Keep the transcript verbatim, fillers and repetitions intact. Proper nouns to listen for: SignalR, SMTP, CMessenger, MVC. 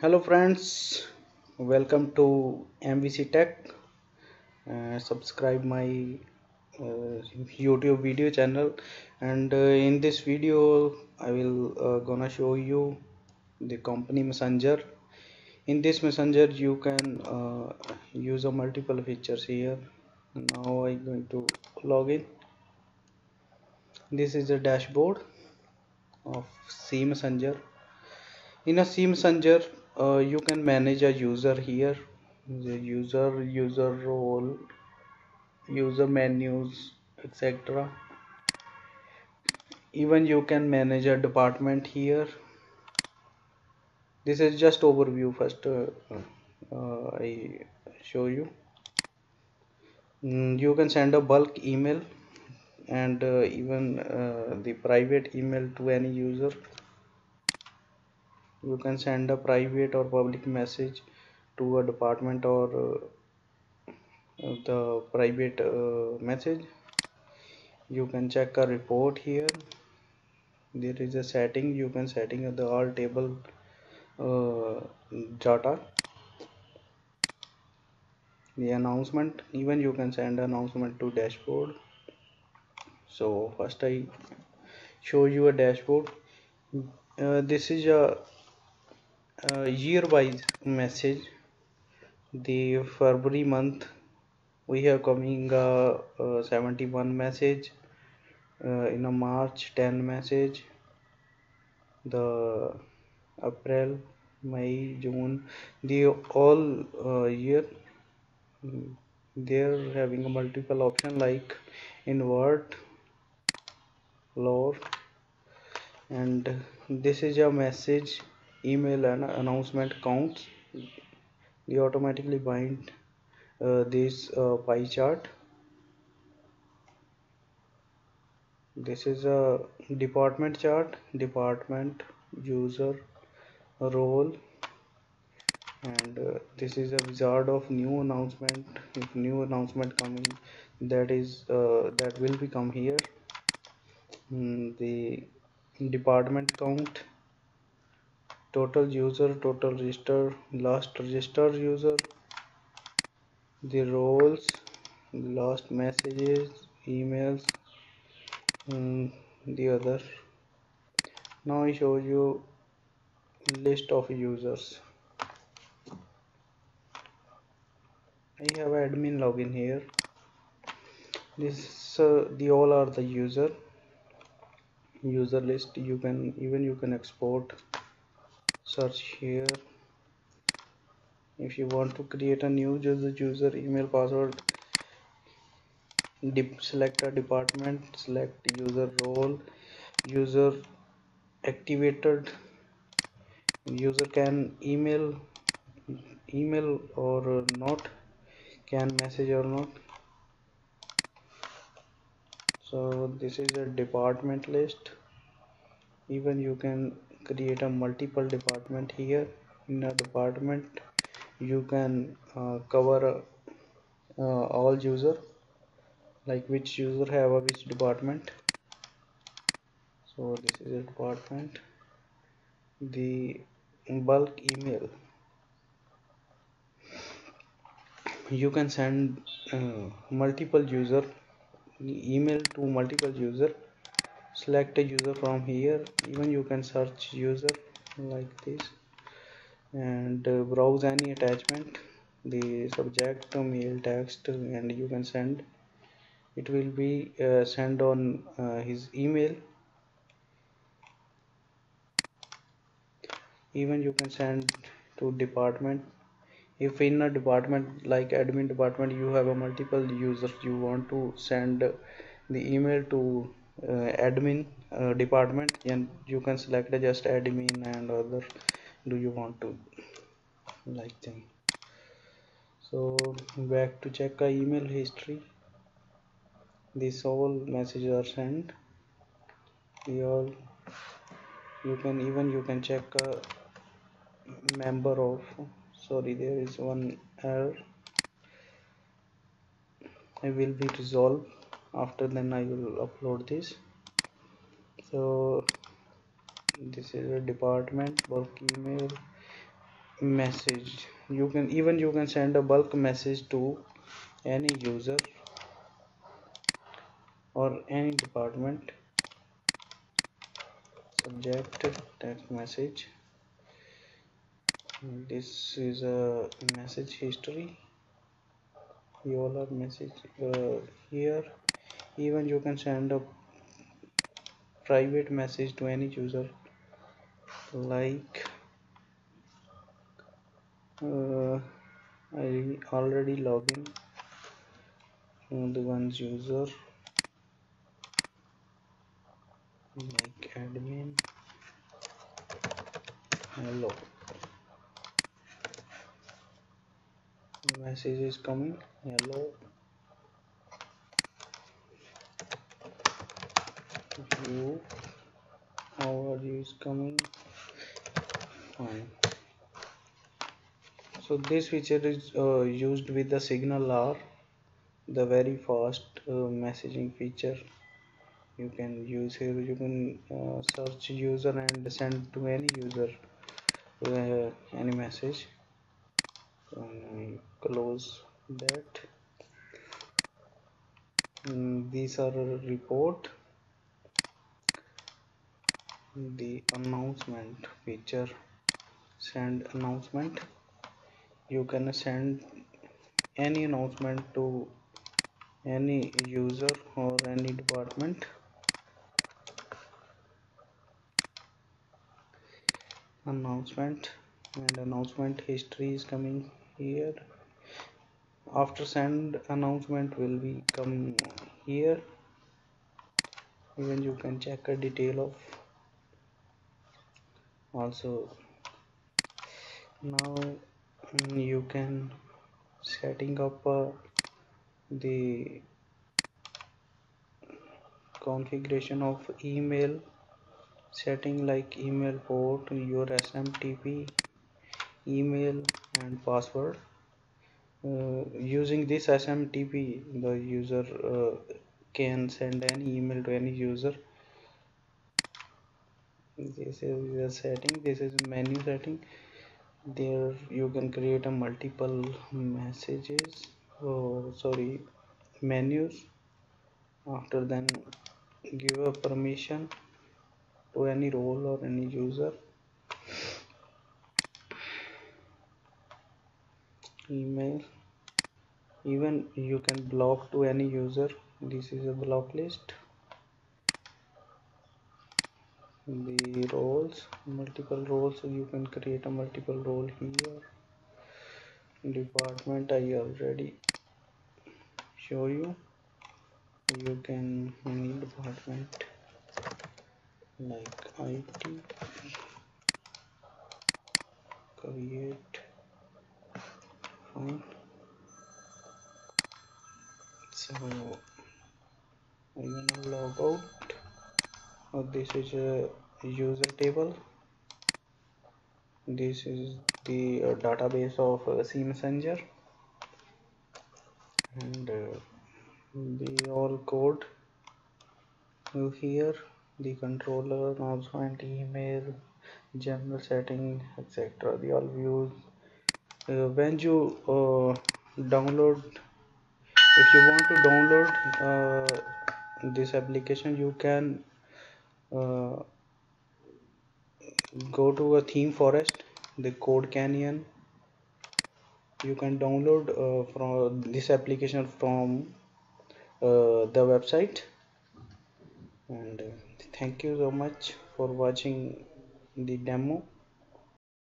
Hello friends, welcome to M V C Tech. Uh, subscribe my uh, YouTube video channel, and uh, in this video I will uh, gonna show you the company messenger. In this messenger you can uh, use a multiple features here. Now I'm going to log in. This is the dashboard of CMessenger. In a CMessenger uh, you can manage a user here, the user, user role, user menus, et cetera. Even you can manage a department here. This is just overview. First uh, uh, I show you. Mm, you can send a bulk email and uh, even uh, the private email to any user. You can send a private or public message to a department or uh, the private uh, message. You can check a report here. There is a setting. You can setting the all table uh, data, the announcement. Even you can send announcement to dashboard. So first I show you a dashboard. Uh, this is a Uh, year wise message. The February month we have coming uh, uh, seventy-one message, uh, in a March ten message, the April, May, June, the all uh, year. They are having a multiple option like invert, lower, and this is a message, email, and announcement counts. We automatically bind uh, this uh, pie chart. This is a department chart, department, user, role, and uh, this is a wizard of new announcement. If new announcement coming, that is uh, that will become here. Mm, the department count, total user, total register, last registered user, the roles, last messages, emails, and the other. Now I show you list of users. I have admin login here. This uh, the all are the user user list. You can even you can export, search here. If you want to create a new user, user email, password, dip, select a department, select user role, user activated, user can email email or not, can message or not. So this is a department list. Even you can create a multiple department here. In a department you can uh, cover uh, all user, like which user have a which department. So this is a department. The bulk email, you can send uh, multiple user email to multiple user. Select a user from here. Even you can search user like this and uh, browse any attachment, the subject, mail, text, and you can send. It will be uh, sent on uh, his email. Even you can send to department. If in a department like admin department you have a multiple users, you want to send the email to Uh, admin uh, department, and you can select uh, just admin and other. Do you want to like thing? So back to check uh, email history. These all messages are sent. They all you can even you can check uh, member of. Sorry, there is one error. I will be resolved. After then I will upload this. So this is a department, bulk email, message. You can even you can send a bulk message to any user or any department. Subject text message. This is a message history. You all have message uh, here. Even you can send a private message to any user, like uh, I already log in to the one's user, like admin hello. Message is coming, hello, you, how are you is coming, fine. So this feature is uh, used with the SignalR, the very fast uh, messaging feature. You can use here, you can uh, search user and send to any user uh, any message. Um, close that. Um, these are report, the announcement feature, send announcement. You can send any announcement to any user or any department. Announcement and announcement history is coming here. After send, announcement will be come here. Even you can check a detail of also. Now you can setting up uh, the configuration of email setting, like email port, your S M T P, email and password. Uh, using this S M T P, the user uh, can send any email to any user. This is the setting, this is menu setting. There you can create a multiple messages, oh sorry menus. After then give a permission to any role or any user. Email, even you can block to any user. This is a block list. The roles, multiple roles, you can create a multiple role here. Department I already show you. You can any department like I T, create, fine. So I'm gonna log out. Oh, this is a user table. This is the uh, database of uh, CMessenger, and uh, the all code you here. The controller, announcement, email, general setting, et cetera. The all views. Uh, when you uh, download, if you want to download uh, this application, you can uh, go to a theme forest, the Code Canyon. You can download uh, from this application from uh, the website. And uh, thank you so much for watching the demo.